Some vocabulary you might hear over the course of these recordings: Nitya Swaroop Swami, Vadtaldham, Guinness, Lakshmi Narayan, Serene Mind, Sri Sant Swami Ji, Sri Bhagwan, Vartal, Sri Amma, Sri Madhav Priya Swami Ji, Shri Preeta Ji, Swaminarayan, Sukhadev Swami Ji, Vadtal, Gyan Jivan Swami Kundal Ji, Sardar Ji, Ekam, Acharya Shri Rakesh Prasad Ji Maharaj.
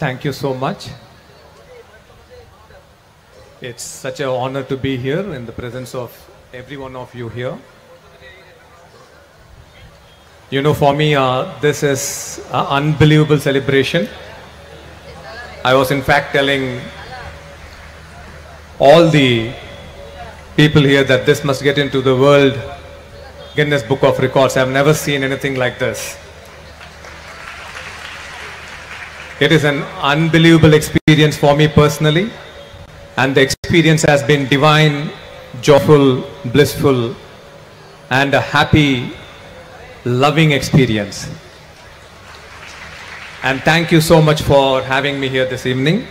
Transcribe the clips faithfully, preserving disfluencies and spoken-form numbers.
Thank you so much. It's such an honor to be here in the presence of every one of you here. You know, for me, uh, this is an unbelievable celebration. I was in fact telling all the people here that this must get into the World Guinness Book of Records. I've never seen anything like this. It is an unbelievable experience for me personally, and the experience has been divine, joyful, blissful, and a happy, loving experience. And thank you so much for having me here this evening.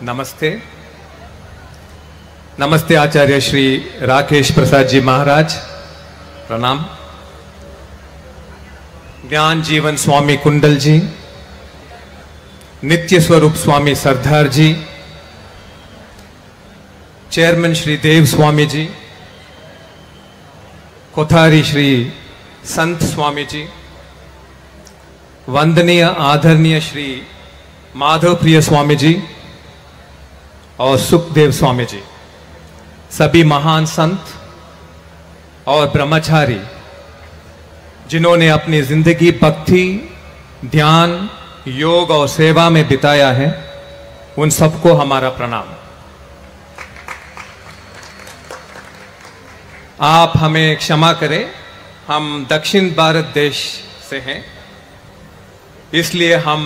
Namaste. Namaste Acharya Shri Rakesh Prasad Ji Maharaj. Pranam. Gyan Jivan Swami Kundal Ji. Nitya Swarup Swami Sardar ji, chairman Shri Dev Swami ji, Kothari Shri Sant Swami जी, वंदनीय आदरणीय श्री माधव प्रिय स्वामी जी और सुखदेव स्वामी जी, सभी महान संत और ब्रह्मचारी जिन्होंने अपनी जिंदगी भक्ति, ध्यान, योग और सेवा में बिताया है, उन सबको हमारा प्रणाम। आप हमें क्षमा करें, हम दक्षिण भारत देश से हैं, इसलिए हम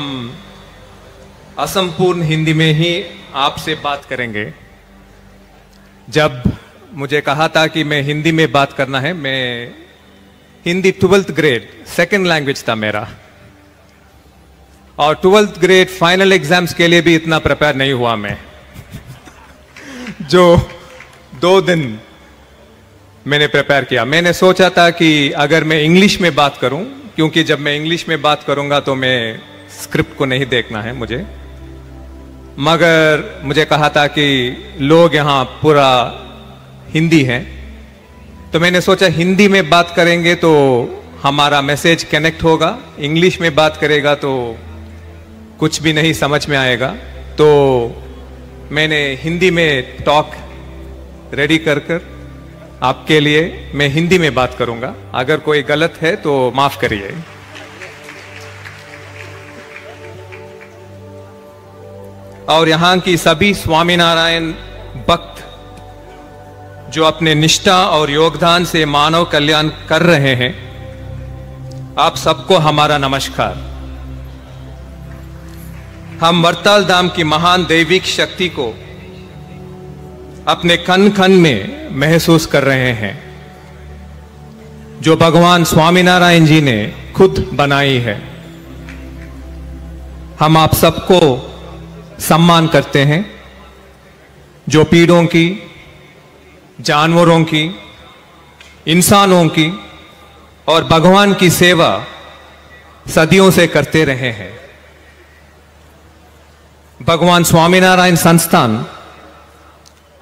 असंपूर्ण हिंदी में ही आपसे बात करेंगे। जब मुझे कहा था कि मैं हिंदी में बात करना है, मैं Hindi twelfth grade second language था मेरा, और ट्वेल्थ ग्रेड फाइनल एग्जाम्स के लिए भी इतना प्रिपेयर नहीं हुआ मैं। जो दो दिन मैंने प्रिपेयर किया, मैंने सोचा था कि अगर मैं इंग्लिश में बात करूं, क्योंकि जब मैं इंग्लिश में बात करूंगा तो मैं स्क्रिप्ट को नहीं देखना है मुझे, मगर मुझे कहा था कि लोग यहाँ पूरा हिंदी हैं, तो मैंने सोचा हिंदी में बात करेंगे तो हमारा मैसेज कनेक्ट होगा, इंग्लिश में बात करेगा तो कुछ भी नहीं समझ में आएगा। तो मैंने हिंदी में टॉक रेडी कर कर आपके लिए मैं हिंदी में बात करूंगा, अगर कोई गलत है तो माफ करिए। और यहाँ की सभी स्वामीनारायण भक्त जो अपने निष्ठा और योगदान से मानव कल्याण कर रहे हैं, आप सबको हमारा नमस्कार। हम वड़ताल धाम की महान दैविक शक्ति को अपने कण कण में महसूस कर रहे हैं, जो भगवान स्वामीनारायण जी ने खुद बनाई है। हम आप सबको सम्मान करते हैं, जो पेड़ों की, जानवरों की, इंसानों की और भगवान की सेवा सदियों से करते रहे हैं। भगवान स्वामीनारायण संस्थान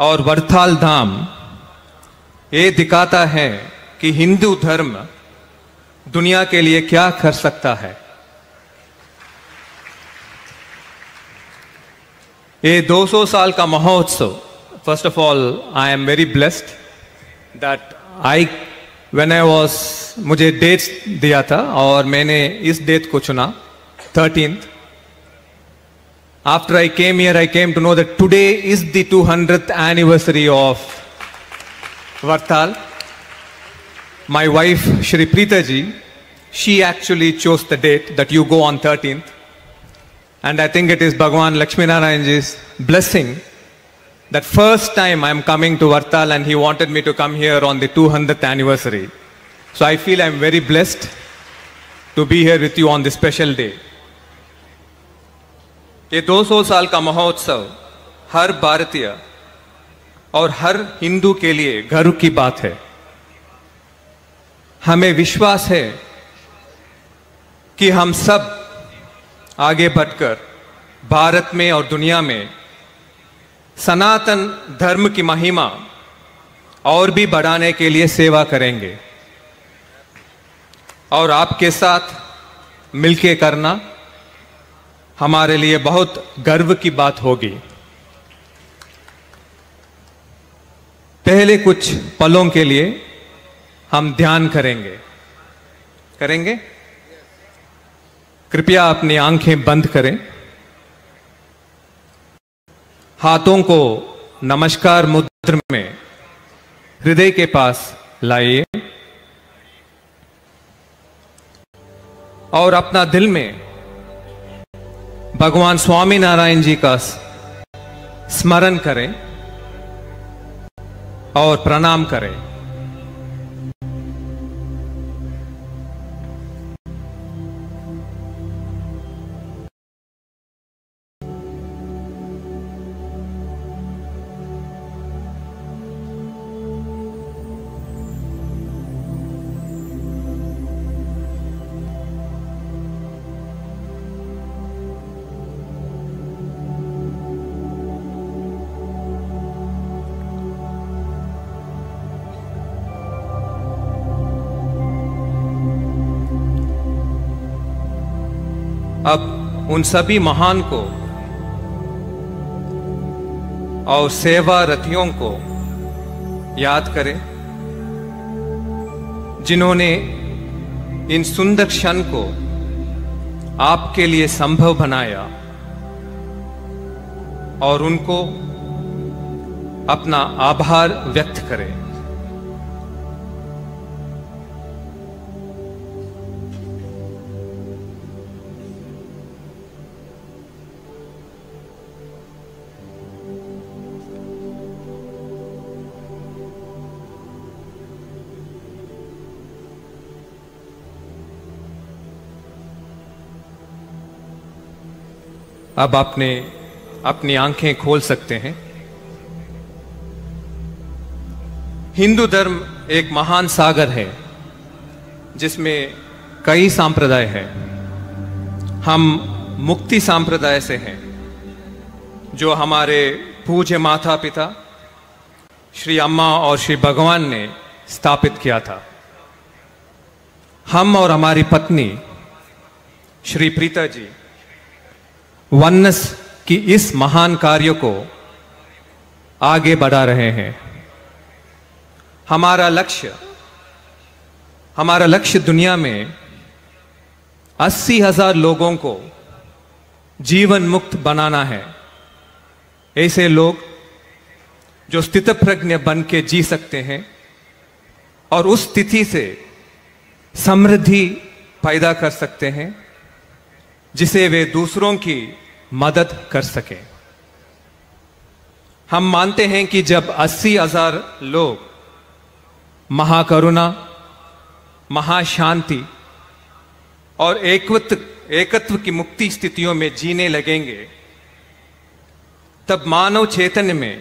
और वड़ताल धाम ये दिखाता है कि हिंदू धर्म दुनिया के लिए क्या कर सकता है। ये दो सौ साल का महोत्सव, first of all I am very blessed that I When I was, मुझे डेट्स दिया था और मैंने इस डेट को चुना thirteenth. After I came here, I came to know that today is the two hundredth anniversary of Vadtal. My wife, Shri Preeta Ji, she actually chose the date that you go on thirteenth, and I think it is Bhagwan Lakshmi Narayan Ji's blessing. That first time I am coming to Vadtal and he wanted me to come here on the two hundredth anniversary. So I feel I am very blessed to be here with you on this special day. ये दो सौ साल का महोत्सव हर भारतीय और हर हिंदू के लिए गर्व की बात है। हमें विश्वास है कि हम सब आगे बढ़कर भारत में और दुनिया में सनातन धर्म की महिमा और भी बढ़ाने के लिए सेवा करेंगे, और आपके साथ मिलके करना हमारे लिए बहुत गर्व की बात होगी। पहले कुछ पलों के लिए हम ध्यान करेंगे करेंगे कृपया अपनी आंखें बंद करें, हाथों को नमस्कार मुद्रा में हृदय के पास लाइए और अपना दिल में भगवान स्वामीनारायण जी का स्मरण करें और प्रणाम करें। अब उन सभी महान को और सेवा रतियों को याद करें जिन्होंने इन सुंदर क्षण को आपके लिए संभव बनाया और उनको अपना आभार व्यक्त करें। अब आपने अपनी आंखें खोल सकते हैं। हिंदू धर्म एक महान सागर है जिसमें कई संप्रदाय हैं। हम मुक्ति संप्रदाय से हैं जो हमारे पूज्य माता पिता श्री अम्मा और श्री भगवान ने स्थापित किया था। हम और हमारी पत्नी श्री प्रीता जी वन्नस की इस महान कार्य को आगे बढ़ा रहे हैं। हमारा लक्ष्य हमारा लक्ष्य दुनिया में अस्सी हजार लोगों को जीवन मुक्त बनाना है। ऐसे लोग जो स्थितप्रज्ञ बन के जी सकते हैं और उस स्थिति से समृद्धि पैदा कर सकते हैं जिसे वे दूसरों की मदद कर सके। हम मानते हैं कि जब अस्सी हजार लोग महाकरुणा, महाशांति और एकत्व एकत्व की मुक्ति स्थितियों में जीने लगेंगे तब मानव चेतन में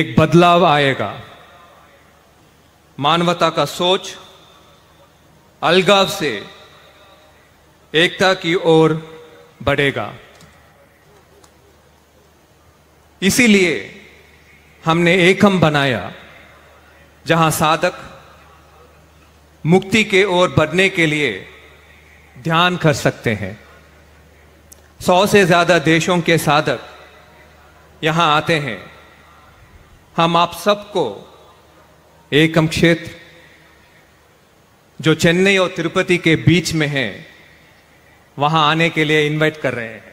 एक बदलाव आएगा। मानवता का सोच अलगाव से एकता की ओर बढ़ेगा। इसीलिए हमने एकम बनाया जहां साधक मुक्ति के ओर बढ़ने के लिए ध्यान कर सकते हैं। सौ से ज्यादा देशों के साधक यहां आते हैं। हम आप सबको एकम क्षेत्र जो चेन्नई और तिरुपति के बीच में है वहां आने के लिए इनवाइट कर रहे हैं।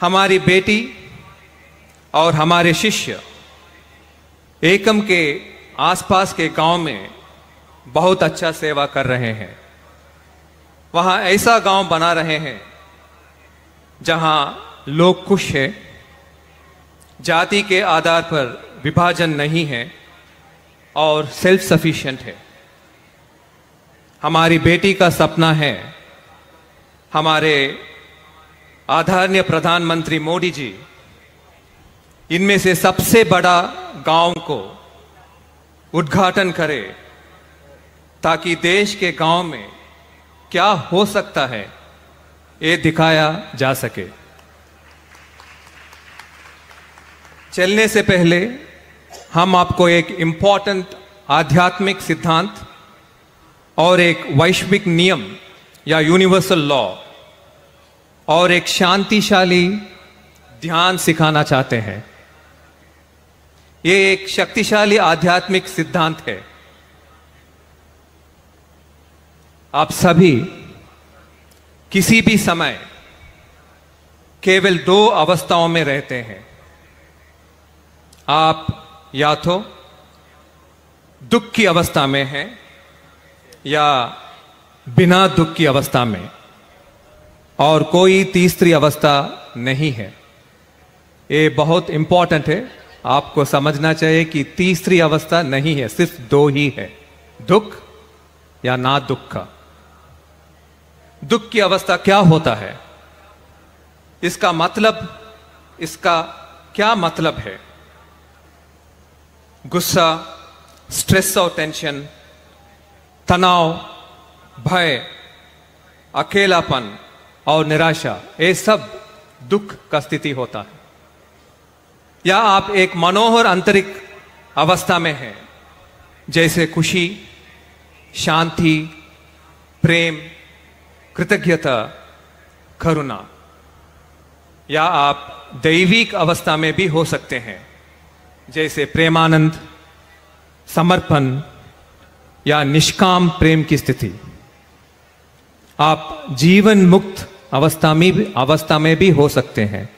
हमारी बेटी और हमारे शिष्य एकम के आसपास के गांव में बहुत अच्छा सेवा कर रहे हैं। वहां ऐसा गांव बना रहे हैं जहां लोग खुश हैं, जाति के आधार पर विभाजन नहीं है और सेल्फ सफिशिएंट है। हमारी बेटी का सपना है हमारे आदरणीय प्रधानमंत्री मोदी जी इनमें से सबसे बड़ा गांव को उद्घाटन करें ताकि देश के गांव में क्या हो सकता है ये दिखाया जा सके। चलने से पहले हम आपको एक इम्पॉर्टेंट आध्यात्मिक सिद्धांत और एक वैश्विक नियम या यूनिवर्सल लॉ और एक शांतिशाली ध्यान सिखाना चाहते हैं। ये एक शक्तिशाली आध्यात्मिक सिद्धांत है। आप सभी किसी भी समय केवल दो अवस्थाओं में रहते हैं। आप या तो दुख की अवस्था में हैं या बिना दुख की अवस्था में, और कोई तीसरी अवस्था नहीं है। ये बहुत इंपॉर्टेंट है, आपको समझना चाहिए कि तीसरी अवस्था नहीं है, सिर्फ दो ही है, दुख या ना दुख का। दुख की अवस्था क्या होता है, इसका मतलब, इसका क्या मतलब है? गुस्सा, स्ट्रेस और टेंशन, तनाव, भय, अकेलापन और निराशा, ये सब दुख का स्थिति होता है। या आप एक मनोहर आंतरिक अवस्था में हैं, जैसे खुशी, शांति, प्रेम, कृतज्ञता, करुणा। या आप दैविक अवस्था में भी हो सकते हैं, जैसे प्रेमानंद, समर्पण या निष्काम प्रेम की स्थिति। आप जीवन मुक्त अवस्था में अवस्था में भी हो सकते हैं,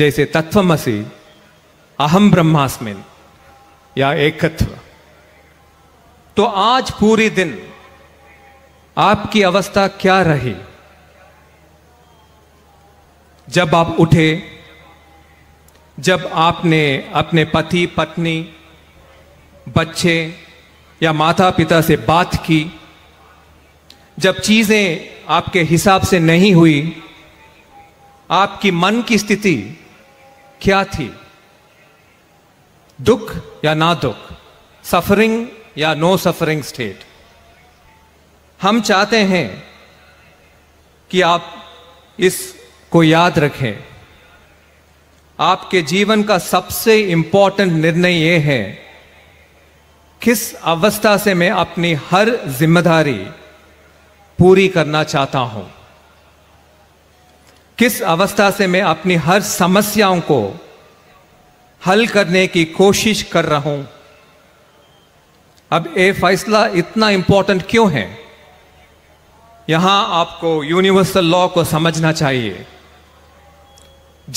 जैसे तत्वमसि, अहम ब्रह्मास्मि या एकत्व। तो आज पूरी दिन आपकी अवस्था क्या रही? जब आप उठे, जब आपने अपने पति, पत्नी, बच्चे या माता पिता से बात की, जब चीजें आपके हिसाब से नहीं हुई, आपकी मन की स्थिति क्या थी? दुख या ना दुख, सफरिंग या नो सफरिंग स्टेट। हम चाहते हैं कि आप इसको याद रखें। आपके जीवन का सबसे इंपॉर्टेंट निर्णय यह है, किस अवस्था से मैं अपनी हर जिम्मेदारी पूरी करना चाहता हूं, किस अवस्था से मैं अपनी हर समस्याओं को हल करने की कोशिश कर रहा हूं। अब ये फैसला इतना इंपॉर्टेंट क्यों है? यहां आपको यूनिवर्सल लॉ को समझना चाहिए।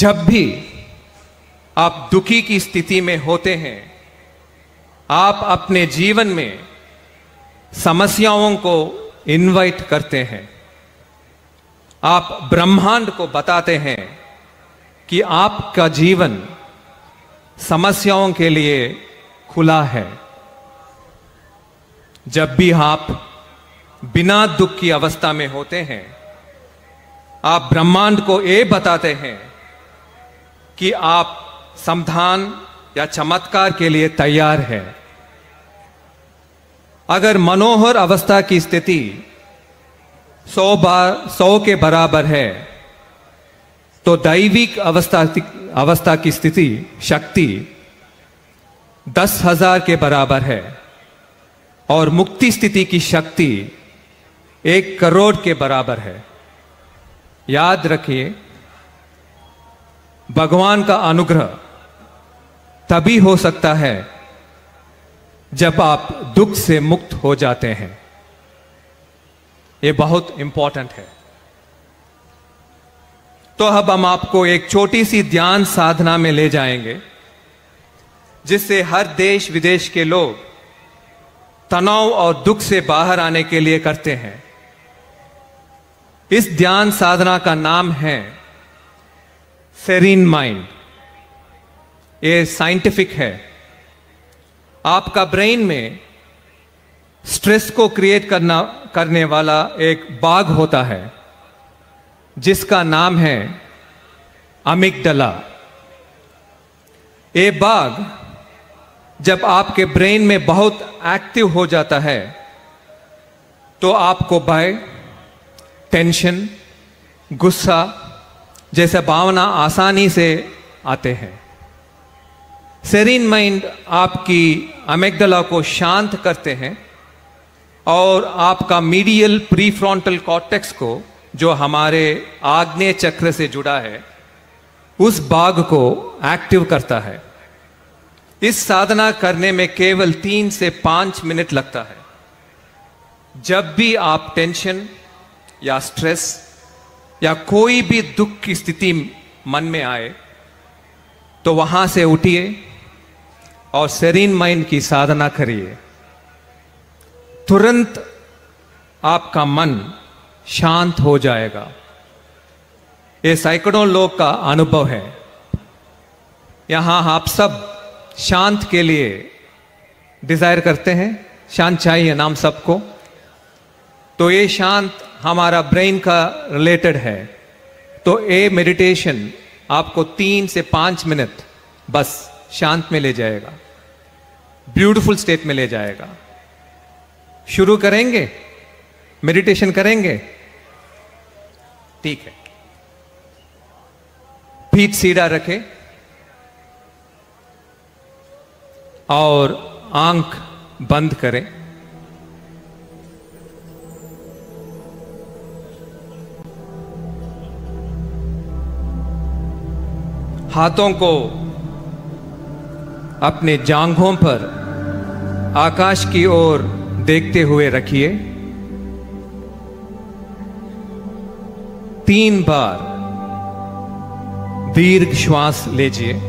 जब भी आप दुखी की स्थिति में होते हैं, आप अपने जीवन में समस्याओं को इन्वाइट करते हैं। आप ब्रह्मांड को बताते हैं कि आपका जीवन समस्याओं के लिए खुला है। जब भी आप बिना दुख की अवस्था में होते हैं, आप ब्रह्मांड को ये बताते हैं कि आप समाधान या चमत्कार के लिए तैयार हैं। अगर मनोहर अवस्था की स्थिति सौ बार सौ के बराबर है, तो दैविक अवस्था अवस्था की स्थिति शक्ति दस हजार के बराबर है और मुक्ति स्थिति की शक्ति एक करोड़ के बराबर है। याद रखिए, भगवान का अनुग्रह तभी हो सकता है जब आप दुख से मुक्त हो जाते हैं। यह बहुत इंपॉर्टेंट है। तो अब हम आपको एक छोटी सी ध्यान साधना में ले जाएंगे, जिससे हर देश विदेश के लोग तनाव और दुख से बाहर आने के लिए करते हैं। इस ध्यान साधना का नाम है सेरीन माइंड। ये साइंटिफिक है। आपका ब्रेन में स्ट्रेस को क्रिएट करना करने वाला एक बाग होता है, जिसका नाम है अमिग्डला। ये बाग जब आपके ब्रेन में बहुत एक्टिव हो जाता है, तो आपको भय, टेंशन, गुस्सा जैसे भावना आसानी से आते हैं। सेरीन माइंड आपकी अमिग्डला को शांत करते हैं और आपका मीडियल प्रीफ्रॉन्टल कॉर्टेक्स को, जो हमारे आग्नेय चक्र से जुड़ा है, उस भाग को एक्टिव करता है। इस साधना करने में केवल तीन से पांच मिनट लगता है। जब भी आप टेंशन या स्ट्रेस या कोई भी दुख की स्थिति मन में आए तो वहां से उठिए और सेरीन माइंड की साधना करिए। तुरंत आपका मन शांत हो जाएगा। ये सैकड़ों लोग का अनुभव है। यहां आप सब शांत के लिए डिजायर करते हैं, शांत चाहिए नाम सबको। तो ये शांत हमारा ब्रेन का रिलेटेड है। तो ये मेडिटेशन आपको तीन से पांच मिनट बस शांत में ले जाएगा, ब्यूटीफुल स्टेट में ले जाएगा। शुरू करेंगे, मेडिटेशन करेंगे, ठीक है। पीठ सीधा रखें और आंख बंद करें। हाथों को अपने जांघों पर आकाश की ओर देखते हुए रखिए। तीन बार दीर्घ श्वास लीजिए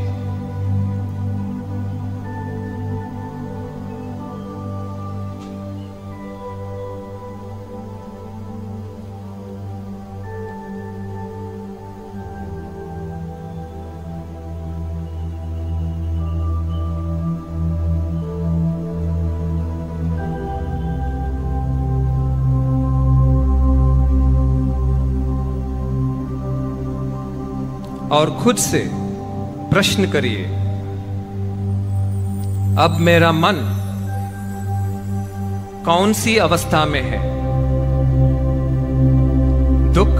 और खुद से प्रश्न करिए, अब मेरा मन कौन सी अवस्था में है? दुख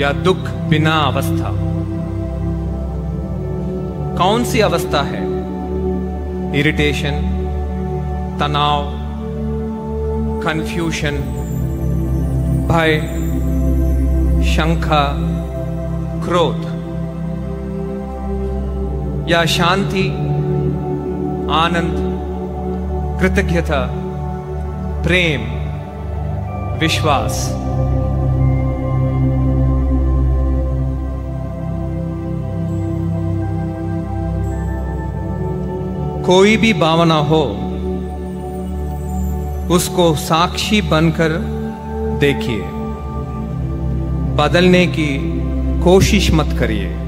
या दुख बिना अवस्था? कौन सी अवस्था है? इरिटेशन, तनाव, कंफ्यूजन, भय, शंका, क्रोध, या शांति, आनंद, कृतज्ञता, प्रेम, विश्वास? कोई भी भावना हो उसको साक्षी बनकर देखिए, बदलने की कोशिश मत करिए।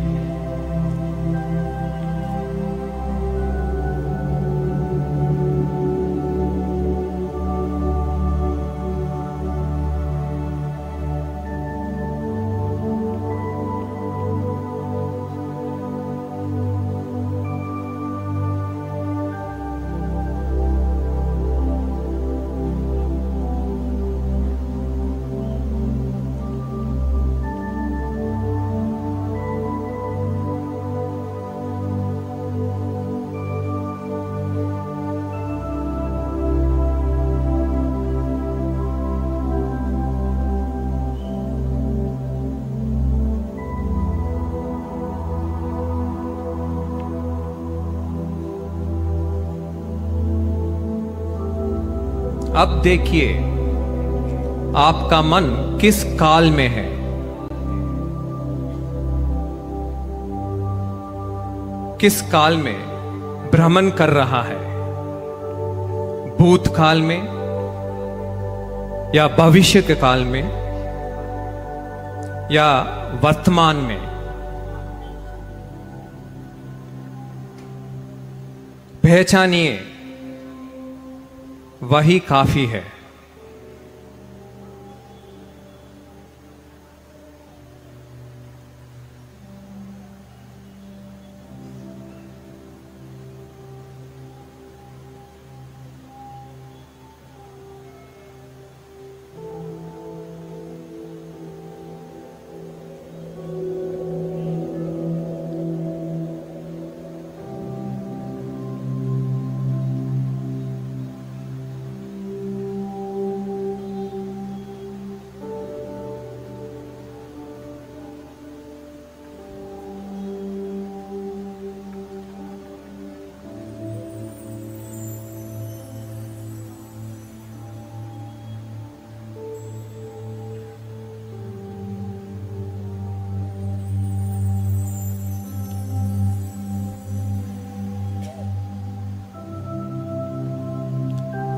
अब देखिए आपका मन किस काल में है। किस काल में भ्रमण कर रहा है? भूतकाल में या भविष्य के काल में या वर्तमान में? पहचानिए, वही काफी है।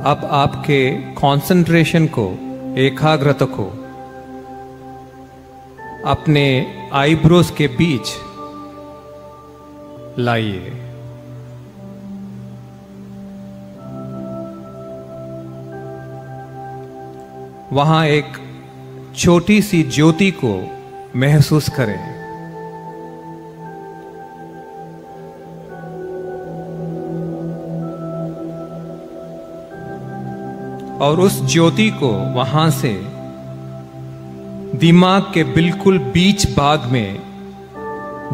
अब आपके कंसंट्रेशन को, एकाग्रता को अपने आईब्रोज के बीच लाइए। वहां एक छोटी सी ज्योति को महसूस करें। और उस ज्योति को वहां से दिमाग के बिल्कुल बीच भाग में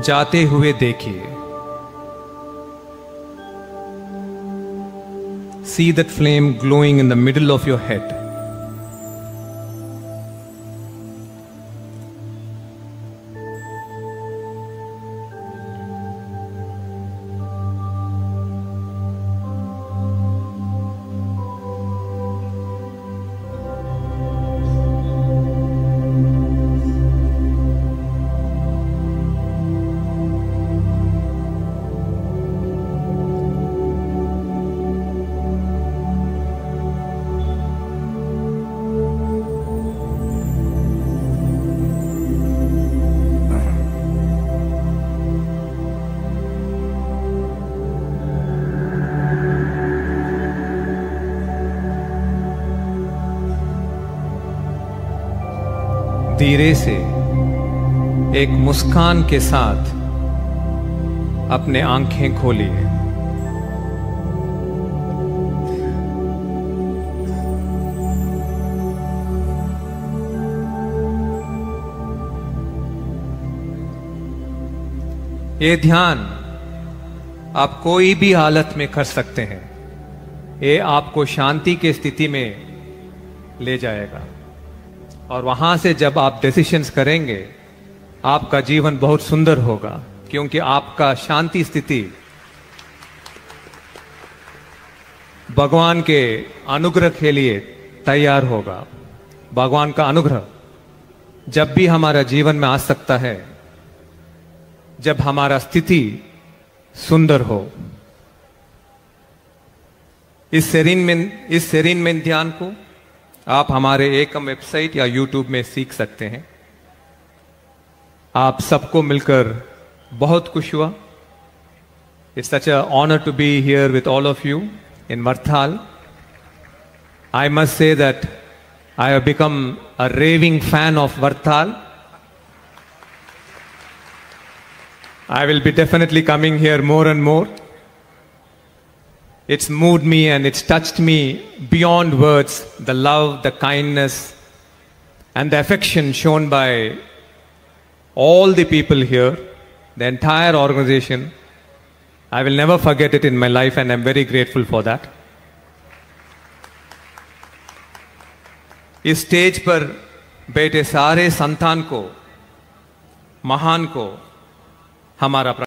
जाते हुए देखिए। See that flame glowing in the middle of your head. धीरे से एक मुस्कान के साथ अपने आंखें खोलिए। ये ध्यान आप कोई भी हालत में कर सकते हैं। ये आपको शांति की स्थिति में ले जाएगा और वहां से जब आप डिसीशंस करेंगे आपका जीवन बहुत सुंदर होगा, क्योंकि आपका शांति स्थिति भगवान के अनुग्रह के लिए तैयार होगा। भगवान का अनुग्रह जब भी हमारा जीवन में आ सकता है, जब हमारा स्थिति सुंदर हो। इस सेरीन में इस सेरीन में ध्यान को आप हमारे एकम वेबसाइट या यूट्यूब में सीख सकते हैं। आप सबको मिलकर बहुत खुश हुआ। It's such a honour to be here with all of you in वर्थाल। I must say that I have become a raving fan of वर्थाल. I will be definitely coming here more and more. It's moved me and it's touched me beyond words, the love, the kindness and the affection shown by all the people here, the entire organization. I will never forget it in my life and I'm very grateful for that. इस stage पर बैठे सारे संतान को, महान को हमारा